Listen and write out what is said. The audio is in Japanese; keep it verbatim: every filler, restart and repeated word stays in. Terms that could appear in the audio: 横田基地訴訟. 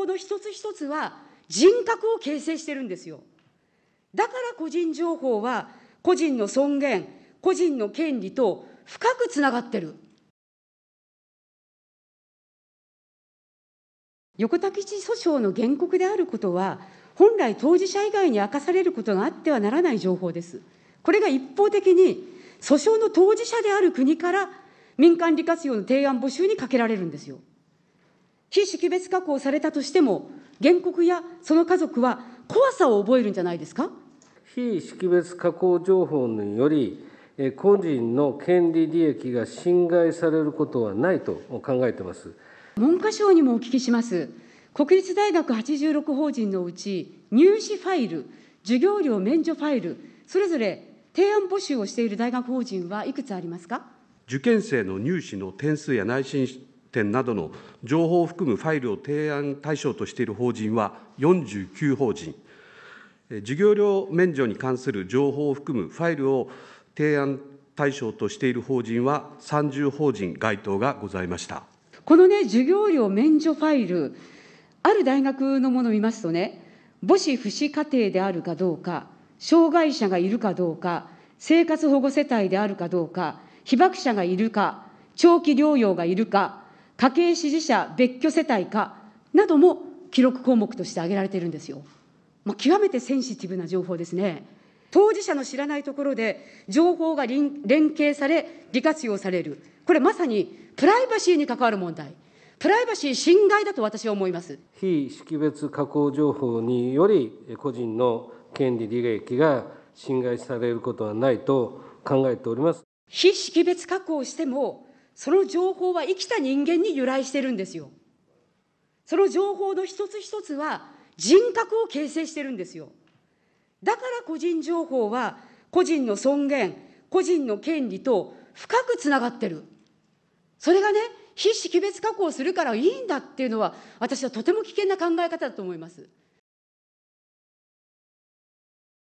行の一つ一つは人格を形成してるんですよ。だから個人情報は個人の尊厳、個人の権利と深くつながってる。横田基地訴訟の原告であることは、本来当事者以外に明かされることがあってはならない情報です。これが一方的に訴訟の当事者である国から民間利活用の提案募集にかけられるんですよ。非識別加工されたとしても、原告やその家族は怖さを覚えるんじゃないですか。非識別加工情報により、個人の権利利益が侵害されることはないと考えています。文科省にもお聞きします。国立大学はちじゅうろく法人のうち、入試ファイル、授業料免除ファイル、それぞれ提案募集をしている大学法人はいくつありますか。受験生の入試の点数や内申点などの情報を含むファイルを提案対象としている法人はよんじゅうきゅう法人、授業料免除に関する情報を含むファイルを提案対象としている法人はさんじゅう法人該当がございました。このね、授業料免除ファイル、ある大学のものを見ますとね、母子・父子家庭であるかどうか、障害者がいるかどうか、生活保護世帯であるかどうか、被爆者がいるか、長期療養がいるか、家計支持者別居世帯かなども記録項目として挙げられているんですよ。まあ、極めてセンシティブな情報ですね。当事者の知らないところで情報が連携され、利活用される。これまさにプライバシーに関わる問題。プライバシー侵害だと私は思います。非識別加工情報により、個人の権利利益が侵害されることはないと考えております。非識別加工しても、その情報は生きた人間に由来してるんですよ。その情報の一つ一つは人格を形成してるんですよ。だから個人情報は個人の尊厳、個人の権利と深くつながってる。それがね、非識別加工するからいいんだっていうのは、私はとても危険な考え方だと思います。